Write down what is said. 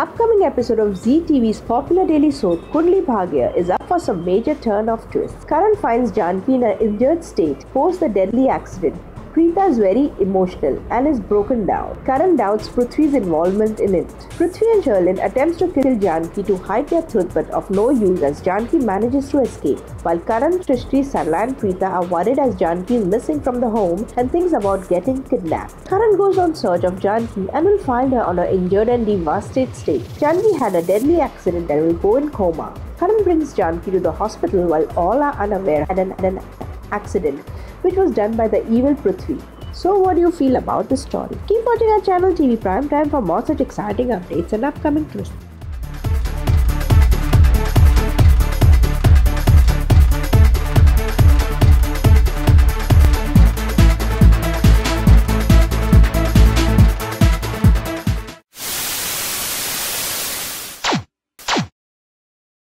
upcoming episode of Zee TV's popular daily soap Kundali Bhagya is up for some major turn of twists. Karan finds Janki in an injured state post the deadly accident. Preeta is very emotional and is broken down. Karan doubts Prithvi's involvement in it. Prithvi and Sherlyn attempts to kill Janki to hide their truth, but of no use as Janki manages to escape. While Karan, Prithvi, Sherlyn and Preeta are worried as Janki is missing from the home and thinks about getting kidnapped. Karan goes on search of Janki and will find her on her injured and devastated state. Janki had a deadly accident and will go in coma. Karan brings Janki to the hospital while all are unaware and an accident which was done by the evil Prithvi. So what do you feel about this story? Keep watching our channel TV Prime Time for more such exciting updates and upcoming twists.